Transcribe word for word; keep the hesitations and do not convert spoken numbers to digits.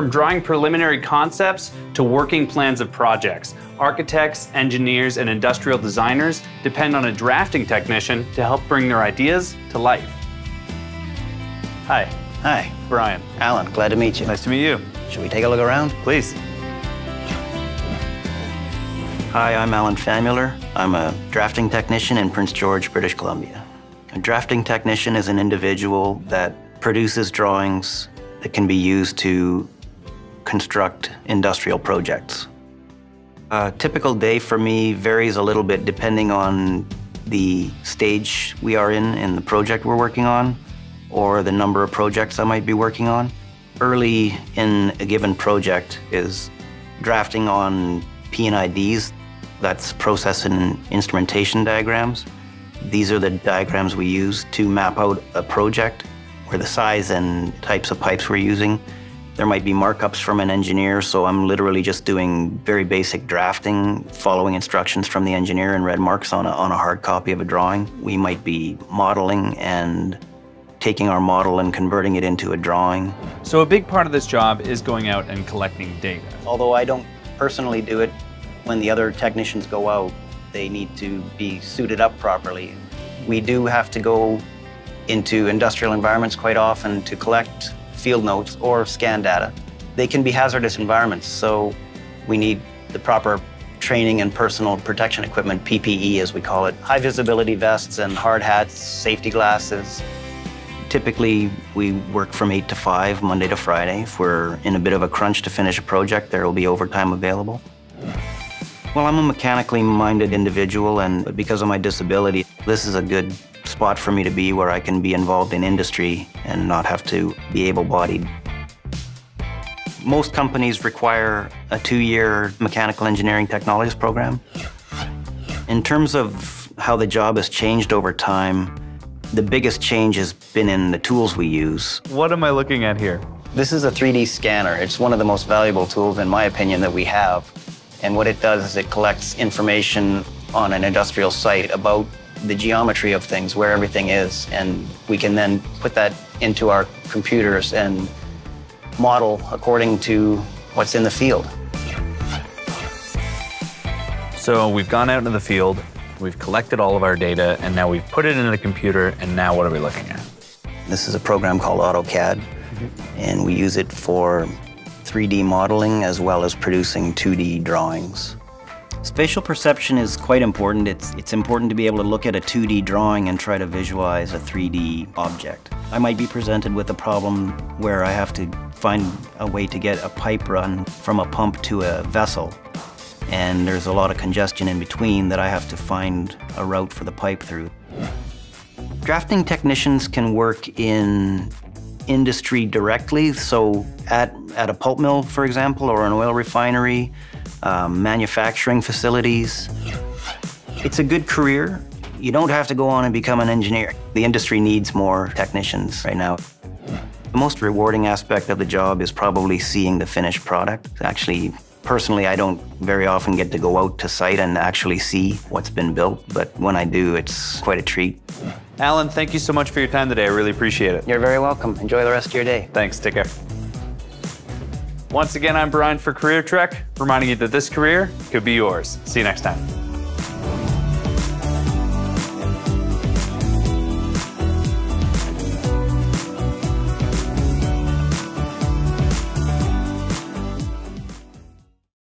from drawing preliminary concepts to working plans of projects, architects, engineers, and industrial designers depend on a drafting technician to help bring their ideas to life. Hi. Hi. Brian. Alan, glad to meet you. Nice to meet you. Should we take a look around? Please. Hi, I'm Alan Famular. I'm a drafting technician in Prince George, British Columbia. A drafting technician is an individual that produces drawings that can be used to construct industrial projects. A typical day for me varies a little bit depending on the stage we are in and the project we're working on, or the number of projects I might be working on. Early in a given project is drafting on P and I Ds. That's process and instrumentation diagrams. These are the diagrams we use to map out a project, or the size and types of pipes we're using. There might be markups from an engineer, so I'm literally just doing very basic drafting, following instructions from the engineer in red marks on a, on a hard copy of a drawing. We might be modeling and taking our model and converting it into a drawing. So a big part of this job is going out and collecting data. Although I don't personally do it, when the other technicians go out, they need to be suited up properly. We do have to go into industrial environments quite often to collect field notes or scan data. They can be hazardous environments, so we need the proper training and personal protection equipment, P P E as we call it. High visibility vests and hard hats, safety glasses. Typically, we work from eight to five, Monday to Friday. If we're in a bit of a crunch to finish a project, there will be overtime available. Well, I'm a mechanically minded individual, and because of my disability, this is a good spot for me to be where I can be involved in industry and not have to be able-bodied. Most companies require a two-year mechanical engineering technologies program. In terms of how the job has changed over time, the biggest change has been in the tools we use. What am I looking at here? This is a three D scanner. It's one of the most valuable tools, in my opinion, that we have. And what it does is it collects information on an industrial site about the geometry of things, where everything is, and we can then put that into our computers and model according to what's in the field. So we've gone out into the field, we've collected all of our data, and now we've put it into the computer, and now what are we looking at? This is a program called AutoCAD, mm-hmm. and we use it for three D modeling as well as producing two D drawings. Spatial perception is quite important. It's, it's important to be able to look at a two D drawing and try to visualize a three D object. I might be presented with a problem where I have to find a way to get a pipe run from a pump to a vessel, and there's a lot of congestion in between that I have to find a route for the pipe through. Drafting technicians can work in industry directly, so at, at a pulp mill, for example, or an oil refinery, um, manufacturing facilities. It's a good career. You don't have to go on and become an engineer. The industry needs more technicians right now. The most rewarding aspect of the job is probably seeing the finished product. Actually, personally, I don't very often get to go out to site and actually see what's been built, but when I do, it's quite a treat. Alan, thank you so much for your time today. I really appreciate it. You're very welcome. Enjoy the rest of your day. Thanks. Take care. Once again, I'm Brian for Career Trek, reminding you that this career could be yours. See you next time.